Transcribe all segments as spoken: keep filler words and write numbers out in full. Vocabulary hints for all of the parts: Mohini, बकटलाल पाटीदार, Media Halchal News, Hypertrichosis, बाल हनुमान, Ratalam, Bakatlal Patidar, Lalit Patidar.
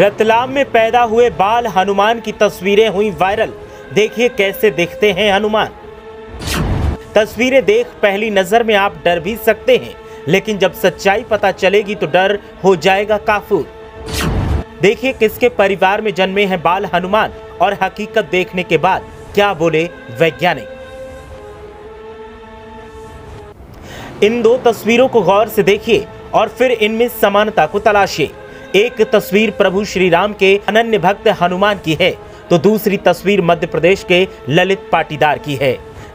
रतलाम में पैदा हुए बाल हनुमान की तस्वीरें हुई वायरल। देखिए कैसे दिखते हैं हनुमान। तस्वीरें देख पहली नज़र में आप डर भी सकते हैं, लेकिन जब सच्चाई पता चलेगी तो डर हो जाएगा काफूर। देखिए किसके परिवार में जन्मे हैं बाल हनुमान और हकीकत देखने के बाद क्या बोले वैज्ञानिक। इन दो तस्वीरों को गौर से देखिए और फिर इनमें समानता को तलाशिए। एक तस्वीर प्रभु श्री राम के अनन्य भक्त हनुमान की है तो दूसरी तस्वीर मध्य प्रदेश के ललित पाटीदार की है,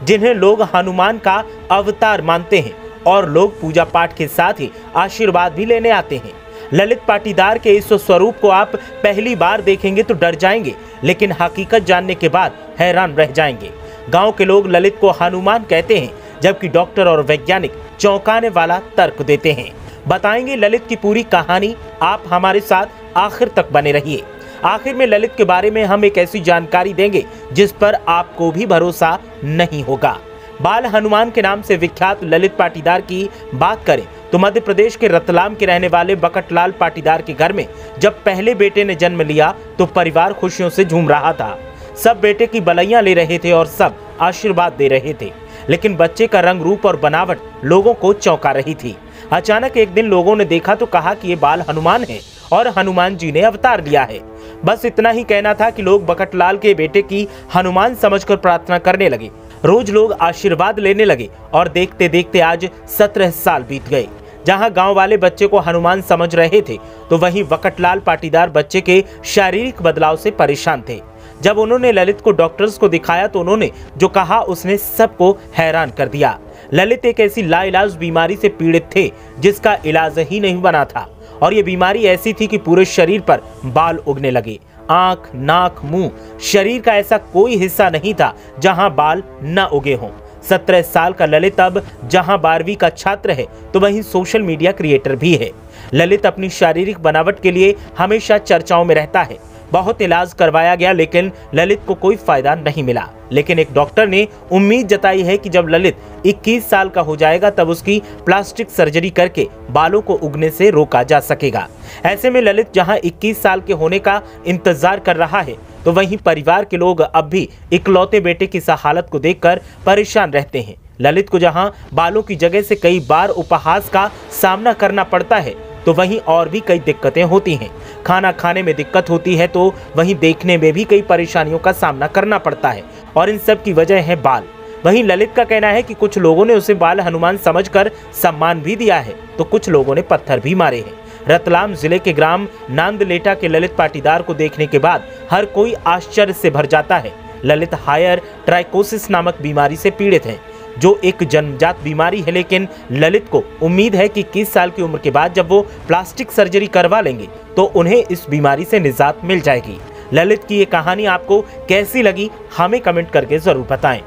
जिन्हें लोग हनुमान का अवतार मानते हैं और लोग पूजा पाठ के साथ ही आशीर्वाद भी लेने आते हैं। ललित पाटीदार के इस स्वरूप को आप पहली बार देखेंगे तो डर जाएंगे, लेकिन हकीकत जानने के बाद हैरान रह जाएंगे। गांव के लोग ललित को हनुमान कहते हैं, जबकि डॉक्टर और वैज्ञानिक चौंकाने वाला तर्क देते हैं। बताएंगे ललित की पूरी कहानी, आप हमारे साथ आखिर तक बने रहिए। आखिर में ललित के बारे में हम एक ऐसी जानकारी देंगे जिस पर आपको भी भरोसा नहीं होगा। बाल हनुमान के नाम से विख्यात ललित पाटीदार की बात करें तो मध्य प्रदेश के रतलाम के रहने वाले बकटलाल पाटीदार के घर में जब पहले बेटे ने जन्म लिया तो परिवार खुशियों से झूम रहा था। सब बेटे की बलैयां ले रहे थे और सब आशीर्वाद दे रहे थे, लेकिन बच्चे का रंग रूप और बनावट लोगों को चौंका रही थी। अचानक एक दिन लोगों ने देखा तो कहा कि ये बाल हनुमान है और हनुमान जी ने अवतार लिया है। बस इतना ही कहना था कि लोग बकटलाल के बेटे की हनुमान समझकर प्रार्थना करने लगे। रोज लोग आशीर्वाद लेने लगे और देखते देखते आज सत्रह साल बीत गए। जहां गांव वाले बच्चे को हनुमान समझ रहे थे तो वहीं बकटलाल पाटीदार बच्चे के शारीरिक बदलाव से परेशान थे। जब उन्होंने ललित को डॉक्टर्स को दिखाया तो उन्होंने जो कहा उसने सबको हैरान कर दिया। ललित एक ऐसी लाइलाज बीमारी से पीड़ित थे जिसका इलाज ही नहीं बना था, और ये बीमारी ऐसी थी कि पूरे शरीर पर बाल उगने लगे। आंख, नाक, मुंह, शरीर का ऐसा कोई हिस्सा नहीं था जहां बाल न उगे हों। सत्रह साल का ललित अब जहां बारहवीं का छात्र है तो वहीं सोशल मीडिया क्रिएटर भी है। ललित अपनी शारीरिक बनावट के लिए हमेशा चर्चाओं में रहता है। बहुत इलाज करवाया गया लेकिन ललित को कोई फायदा नहीं मिला। लेकिन एक डॉक्टर ने उम्मीद जताई है कि जब ललित इक्कीस साल का हो जाएगा तब उसकी प्लास्टिक सर्जरी करके बालों को उगने से रोका जा सकेगा। ऐसे में ललित जहां इक्कीस साल के होने का इंतजार कर रहा है तो वहीं परिवार के लोग अब भी इकलौते बेटे की इस हालत को देखकर परेशान रहते हैं। ललित को जहाँ बालों की जगह से कई बार उपहास का सामना करना पड़ता है तो वहीं और भी कई दिक्कतें होती हैं। खाना खाने में दिक्कत होती है तो वहीं देखने में भी कई परेशानियों का सामना करना पड़ता है, और इन सब की वजह है बाल। वहीं ललित का कहना है कि कुछ लोगों ने उसे बाल हनुमान समझकर सम्मान भी दिया है तो कुछ लोगों ने पत्थर भी मारे हैं। रतलाम जिले के ग्राम नांदलेटा के ललित पाटीदार को देखने के बाद हर कोई आश्चर्य से भर जाता है। ललित हायर ट्राइकोसिस नामक बीमारी से पीड़ित हैं जो एक जन्मजात बीमारी है, लेकिन ललित को उम्मीद है कि इक्कीस साल की उम्र के बाद जब वो प्लास्टिक सर्जरी करवा लेंगे तो उन्हें इस बीमारी से निजात मिल जाएगी। ललित की ये कहानी आपको कैसी लगी हमें कमेंट करके जरूर बताएं।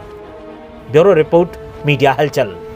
ब्यूरो रिपोर्ट, मीडिया हलचल।